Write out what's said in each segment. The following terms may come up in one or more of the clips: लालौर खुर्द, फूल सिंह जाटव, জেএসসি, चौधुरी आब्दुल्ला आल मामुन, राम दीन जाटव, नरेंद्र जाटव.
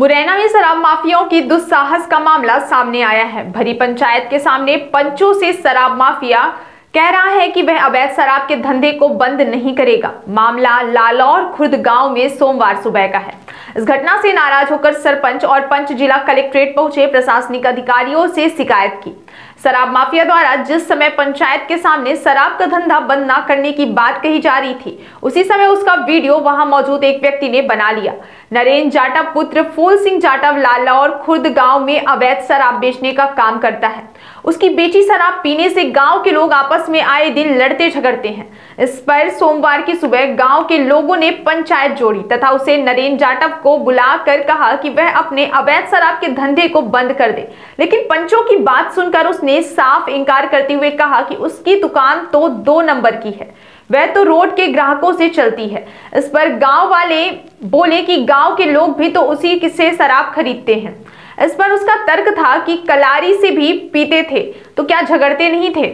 मुरैना में शराब माफियाओं की दुस्साहस का मामला सामने आया है। भरी पंचायत के सामने पंचों से शराब माफिया कह रहा है कि वह अवैध शराब के धंधे को बंद नहीं करेगा। मामला लालौर खुर्द गांव में सोमवार सुबह का है। इस घटना से नाराज होकर सरपंच और पंच जिला कलेक्ट्रेट पहुंचे, प्रशासनिक अधिकारियों से शिकायत की। शराब माफिया द्वारा जिस समय पंचायत के सामने शराब का धंधा बंद न करने की बात कही जा रही थी, उसी समय उसका वीडियो वहां मौजूद एक व्यक्ति ने बना लिया। नरेंद्र जाटव पुत्र फूल सिंह जाटव लालौर खुर्द गांव में अवैध शराब बेचने का काम करता है। उसकी बेची शराब पीने से गांव के लोग आपस में आए दिन लड़ते झगड़ते हैं। इस पर सोमवार की सुबह गांव के लोगों ने पंचायत जोड़ी तथा उसे नरेंद्र जाटव को बुलाकर कहा कि वह अपने अवैध शराब के धंधे को बंद कर दे, लेकिन पंचों की बात सुनकर उसने साफ इंकार करते हुए कहा कि उसकी दुकान तो 2 नंबर की है, वह तो रोड के ग्राहकों से चलती है। इस पर गांव वाले बोले कि गांव के लोग भी तो उसी से शराब खरीदते हैं। इस पर उसका तर्क था कि कलारी से भी पीते थे तो क्या झगड़ते नहीं थे।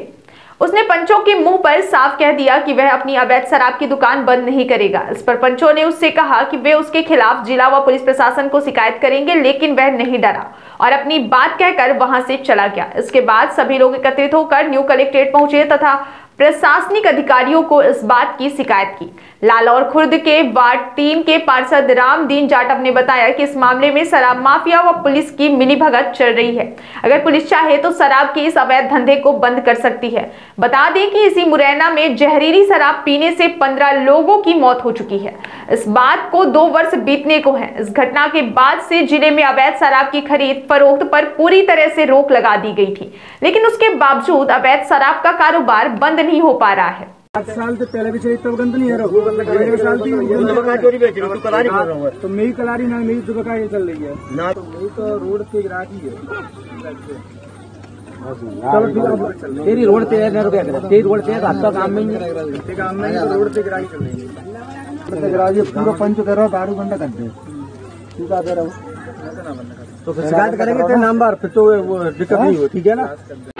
उसने पंचों के मुंह पर साफ कह दिया कि वह अपनी अवैध शराब की दुकान बंद नहीं करेगा। इस पर पंचों ने उससे कहा कि वे उसके खिलाफ जिला व पुलिस प्रशासन को शिकायत करेंगे, लेकिन वह नहीं डरा और अपनी बात कहकर वहां से चला गया। इसके बाद सभी लोग एकत्रित होकर न्यू कलेक्ट्रेट पहुंचे तथा प्रशासनिक अधिकारियों को इस बात की शिकायत की। लालौर खुर्द के वार्ड 3 के पार्षद राम दीन जाटव ने बताया कि इस मामले में शराब माफिया व पुलिस की मिलीभगत चल रही है। अगर पुलिस चाहे तो शराब के इस अवैध धंधे को बंद कर सकती है। बता दें कि इसी मुरैना में जहरीली शराब पीने से 15 लोगों की मौत हो चुकी है। इस बात को 2 वर्ष बीतने को है। इस घटना के बाद से जिले में अवैध शराब की खरीद फरोख्त पर पूरी तरह से रोक लगा दी गई थी, लेकिन उसके बावजूद अवैध शराब का कारोबार बंद नहीं हो पा रहा है। 7 साल से पहले भी तो गंद नहीं है, तो मेरी कलारी ना मेरी दुबका चल रही है ना, तो मेरी तो रोड पे ग्राहकी है, तेरी रोड पे है, तेरी रोड पे काम में रोड पे ग्राहकी चल रही है। पूरा पंच कर रहा हूँ, दारू बंदा करते हैं तो शिकायत करेंगे नंबर, फिर तो वो दिक्कत नहीं हो, ठीक है ना।